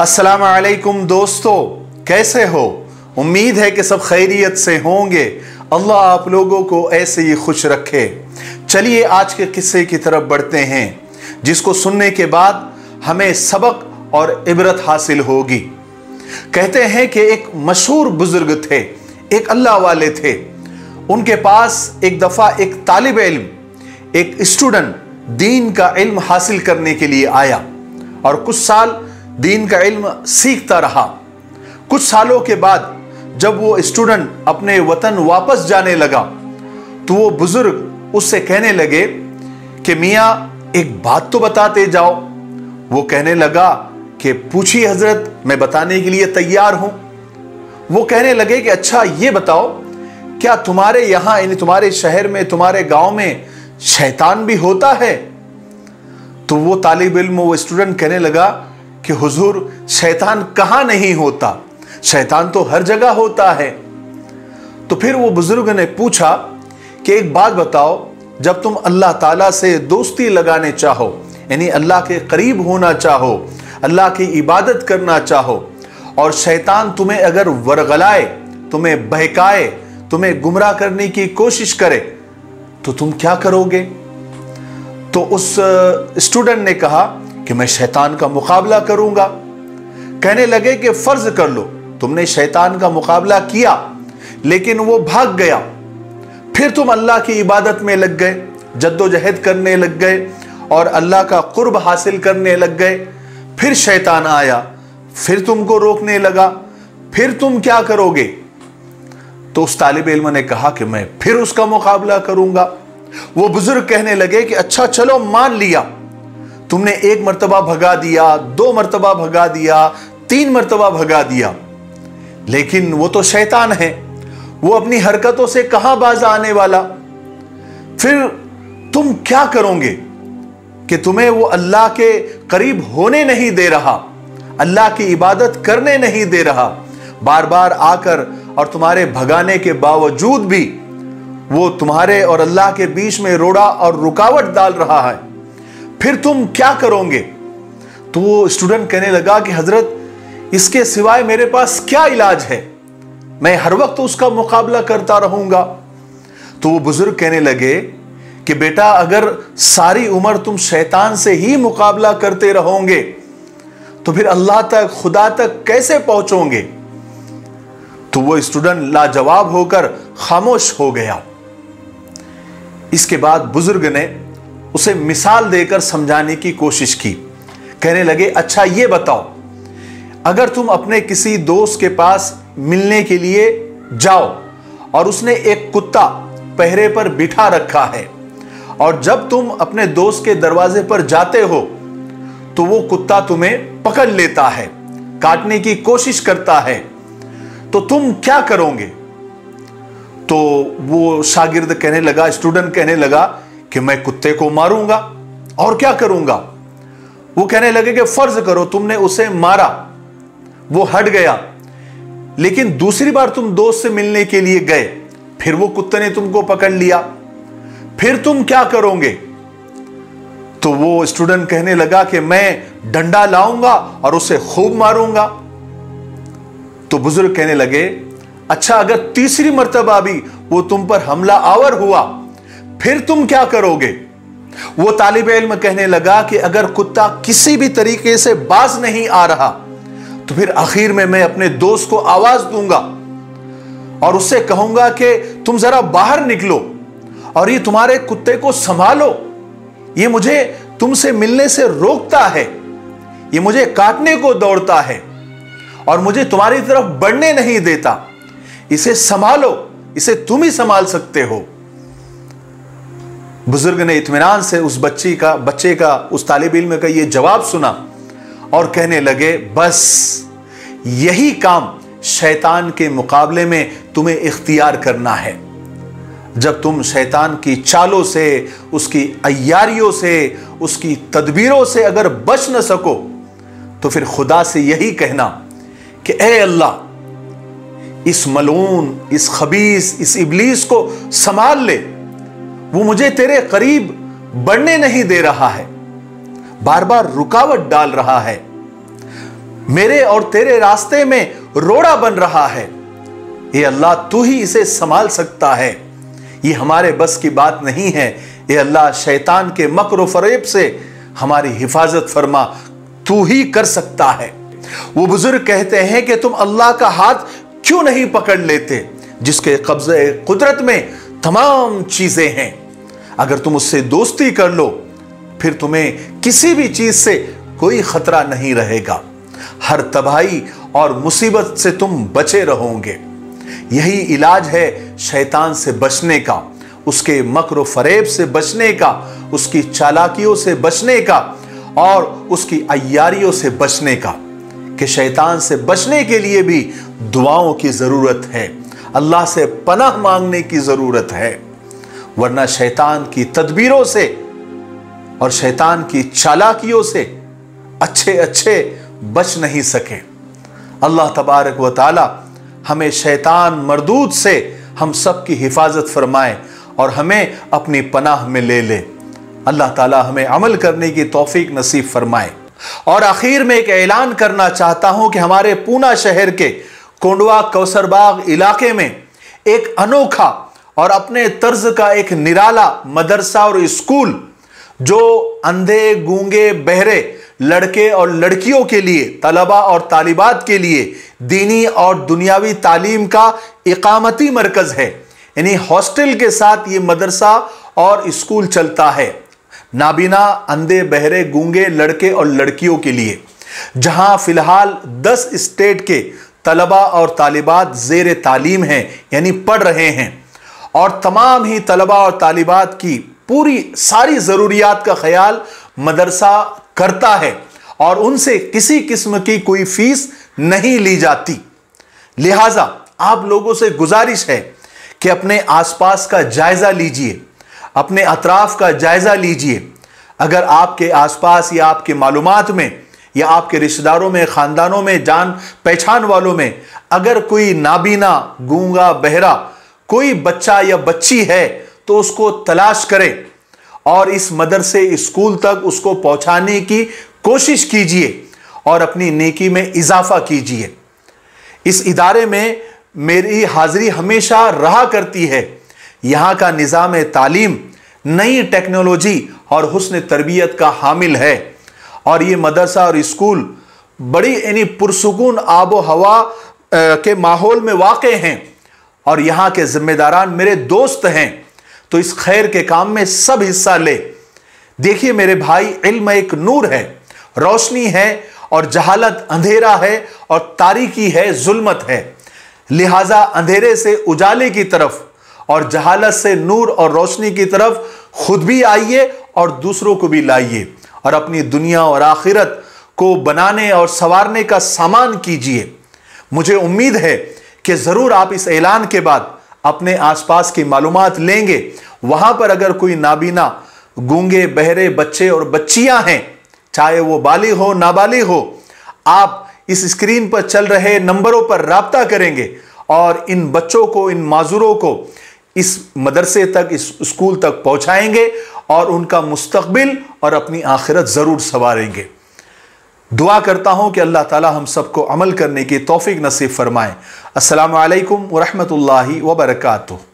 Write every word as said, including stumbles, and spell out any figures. अस्सलाम वालेकुम दोस्तों, कैसे हो? उम्मीद है कि सब खैरियत से होंगे। अल्लाह आप लोगों को ऐसे ही खुश रखे। चलिए आज के किस्से की तरफ बढ़ते हैं, जिसको सुनने के बाद हमें सबक और इबरत हासिल होगी। कहते हैं कि एक मशहूर बुजुर्ग थे, एक अल्लाह वाले थे। उनके पास एक दफ़ा एक तालिब इल्म, एक स्टूडेंट दीन का इल्म हासिल करने के लिए आया और कुछ साल दीन का इल्म सीखता रहा। कुछ सालों के बाद जब वो स्टूडेंट अपने वतन वापस जाने लगा तो वो बुजुर्ग उससे कहने लगे कि मियाँ एक बात तो बताते जाओ। वो कहने लगा कि पूछिए हजरत, मैं बताने के लिए तैयार हूँ। वो कहने लगे कि अच्छा ये बताओ, क्या तुम्हारे यहाँ यानी तुम्हारे शहर में, तुम्हारे गांव में शैतान भी होता है? तो वो तालिब इल्म, वो स्टूडेंट कहने लगा कि हुजूर शैतान कहाँ नहीं होता, शैतान तो हर जगह होता है। तो फिर वो बुजुर्ग ने पूछा कि एक बात बताओ, जब तुम अल्लाह ताला से दोस्ती लगाने चाहो, यानी अल्लाह के करीब होना चाहो, अल्लाह की इबादत करना चाहो, और शैतान तुम्हें अगर वरगलाए, तुम्हें बहकाए, तुम्हें गुमराह करने की कोशिश करे, तो तुम क्या करोगे? तो उस स्टूडेंट ने कहा कि मैं शैतान का मुकाबला करूंगा। कहने लगे कि फर्ज कर लो तुमने शैतान का मुकाबला किया लेकिन वो भाग गया, फिर तुम अल्लाह की इबादत में लग गए, जद्दोजहद करने लग गए और अल्लाह का कुर्ब हासिल करने लग गए। फिर शैतान आया, फिर तुमको रोकने लगा, फिर तुम क्या करोगे? तो उस तालिब इल्म ने कहा कि मैं फिर उसका मुकाबला करूंगा। वो बुजुर्ग कहने लगे कि अच्छा चलो, मान लिया तुमने एक मरतबा भगा दिया, दो मरतबा भगा दिया, तीन मरतबा भगा दिया, लेकिन वो तो शैतान है, वो अपनी हरकतों से कहां बाज आने वाला। फिर तुम क्या करोगे कि तुम्हें वो अल्लाह के करीब होने नहीं दे रहा, अल्लाह की इबादत करने नहीं दे रहा। बार बार आकर और तुम्हारे भगाने के बावजूद भी वो तुम्हारे और अल्लाह के बीच में रोड़ा और रुकावट डाल रहा है, फिर तुम क्या करोगे? तो वो स्टूडेंट कहने लगा कि हजरत, इसके सिवाय मेरे पास क्या इलाज है, मैं हर वक्त उसका मुकाबला करता रहूंगा। तो वो बुजुर्ग कहने लगे कि बेटा, अगर सारी उम्र तुम शैतान से ही मुकाबला करते रहोगे तो फिर अल्लाह तक, खुदा तक कैसे पहुंचोगे? तो वो स्टूडेंट लाजवाब होकर खामोश हो गया। इसके बाद बुजुर्ग ने उसे मिसाल देकर समझाने की कोशिश की। कहने लगे अच्छा ये बताओ, अगर तुम अपने किसी दोस्त के पास मिलने के लिए जाओ और उसने एक कुत्ता पहरे पर बिठा रखा है, और जब तुम अपने दोस्त के दरवाजे पर जाते हो तो वो कुत्ता तुम्हें पकड़ लेता है, काटने की कोशिश करता है, तो तुम क्या करोगे? तो वो शागिर्द कहने लगा, स्टूडेंट कहने लगा कि मैं कुत्ते को मारूंगा और क्या करूंगा। वो कहने लगे कि फर्ज करो तुमने उसे मारा, वो हट गया, लेकिन दूसरी बार तुम दोस्त से मिलने के लिए गए, फिर वो कुत्ते ने तुमको पकड़ लिया, फिर तुम क्या करोगे? तो वो स्टूडेंट कहने लगा कि मैं डंडा लाऊंगा और उसे खूब मारूंगा। तो बुजुर्ग कहने लगे अच्छा, अगर तीसरी मर्तबा भी वो तुम पर हमला आवर हुआ, फिर तुम क्या करोगे? वो तालिब इल्म कहने लगा कि अगर कुत्ता किसी भी तरीके से बाज नहीं आ रहा तो फिर आखिर में मैं अपने दोस्त को आवाज दूंगा और उससे कहूंगा कि तुम जरा बाहर निकलो और ये तुम्हारे कुत्ते को संभालो, ये मुझे तुमसे मिलने से रोकता है, ये मुझे काटने को दौड़ता है और मुझे तुम्हारी तरफ बढ़ने नहीं देता, इसे संभालो, इसे तुम ही संभाल सकते हो। बुजुर्ग ने इत्मीनान से उस बच्ची का बच्चे का उस तालिब इल्म का ये जवाब सुना और कहने लगे बस यही काम शैतान के मुकाबले में तुम्हें इख्तियार करना है। जब तुम शैतान की चालों से, उसकी अय्यारियों से, उसकी तदबीरों से अगर बच न सको तो फिर खुदा से यही कहना कि ए अल्लाह, इस मलून, इस खबीस, इस इबलीस को संभाल ले, वो मुझे तेरे करीब बढ़ने नहीं दे रहा है, बार बार रुकावट डाल रहा है, मेरे और तेरे रास्ते में रोड़ा बन रहा है, ये अल्लाह तू ही इसे संभाल सकता है, ये हमारे बस की बात नहीं है। ये अल्लाह शैतान के मकर फरेब से हमारी हिफाजत फरमा, तू ही कर सकता है। वो बुजुर्ग कहते हैं कि तुम अल्लाह का हाथ क्यों नहीं पकड़ लेते जिसके कब्जे कुदरत में तमाम चीजें हैं। अगर तुम उससे दोस्ती कर लो फिर तुम्हें किसी भी चीज से कोई खतरा नहीं रहेगा, हर तबाही और मुसीबत से तुम बचे रहोगे। यही इलाज है शैतान से बचने का, उसके मकर व फरेब से बचने का, उसकी चालाकियों से बचने का और उसकी अय्यारियों से बचने का। कि शैतान से बचने के लिए भी दुआओं की ज़रूरत है, अल्लाह से पनाह मांगने की ज़रूरत है, वरना शैतान की तदबीरों से और शैतान की चालाकियों से अच्छे अच्छे बच नहीं सके। अल्लाह तबारक व ताला हमें शैतान मरदूद से हम सब की हिफाजत फरमाए और हमें अपनी पनाह में ले ले। अल्लाह ताला हमें अमल करने की तौफीक नसीब फरमाए। और आखिर में एक ऐलान करना चाहता हूं कि हमारे पूना शहर के कोंडवा कौसरबाग इलाके में एक अनोखा और अपने तर्ज का एक निराला मदरसा और स्कूल जो अंधे गूंगे बहरे लड़के और लड़कियों के लिए, तलबा और तालिबात के लिए दीनी और दुनियावी तालीम का इकामती मरकज़ है। यानी हॉस्टल के साथ ये मदरसा और स्कूल चलता है नाबीना अंधे बहरे गूंगे लड़के और लड़कियों के लिए, जहां फिलहाल दस स्टेट के तलबा और तालिबात ज़ेर तालीम हैं यानी पढ़ रहे हैं। और तमाम ही तलबा और तालिबात की पूरी सारी ज़रूरियात का ख्याल मदरसा करता है और उनसे किसी किस्म की कोई फीस नहीं ली जाती। लिहाजा आप लोगों से गुजारिश है कि अपने आसपास का जायज़ा लीजिए, अपने अतराफ का जायज़ा लीजिए। अगर आपके आसपास या आपके मालूमात में या आपके रिश्तेदारों में, ख़ानदानों में, जान पहचान वालों में अगर कोई नाबीना गूंगा बहरा कोई बच्चा या बच्ची है तो उसको तलाश करें और इस मदरसे स्कूल तक उसको पहुंचाने की कोशिश कीजिए और अपनी नेकी में इजाफा कीजिए। इस इदारे में मेरी हाज़िरी हमेशा रहा करती है। यहाँ का निज़ाम तालीम नई टेक्नोलॉजी और हुस्न तरबियत का हामिल है और ये मदरसा और स्कूल बड़ी यानी पुरसुकून आबो हवा के माहौल में वाक़े हैं और यहाँ के ज़िम्मेदारान मेरे दोस्त हैं, तो इस खैर के काम में सब हिस्सा ले। देखिए मेरे भाई, इल्म एक नूर है, रोशनी है और जहालत अंधेरा है और तारीकी है, जुल्मत है। लिहाजा अंधेरे से उजाले की तरफ और जहालत से नूर और रोशनी की तरफ खुद भी आइए और दूसरों को भी लाइए और अपनी दुनिया और आखिरत को बनाने और संवारने का सामान कीजिए। मुझे उम्मीद है कि ज़रूर आप इस ऐलान के बाद अपने आसपास की मालूमात लेंगे। वहाँ पर अगर कोई नाबीना गूंगे बहरे बच्चे और बच्चियाँ हैं, चाहे वो बालिग हो नाबालिग हो, आप इस स्क्रीन पर चल रहे नंबरों पर राब्ता करेंगे और इन बच्चों को, इन माजूरों को इस मदरसे तक, इस स्कूल तक पहुँचाएंगे और उनका मुस्तकबिल और अपनी आखिरत ज़रूर संवारेंगे। दुआ करता हूँ कि अल्लाह ताला हम सबको अमल करने की तौफीक नसीब फरमाएँ। अस्सलामु अलैकुम व रहमतुल्लाहि व बरकातुहू।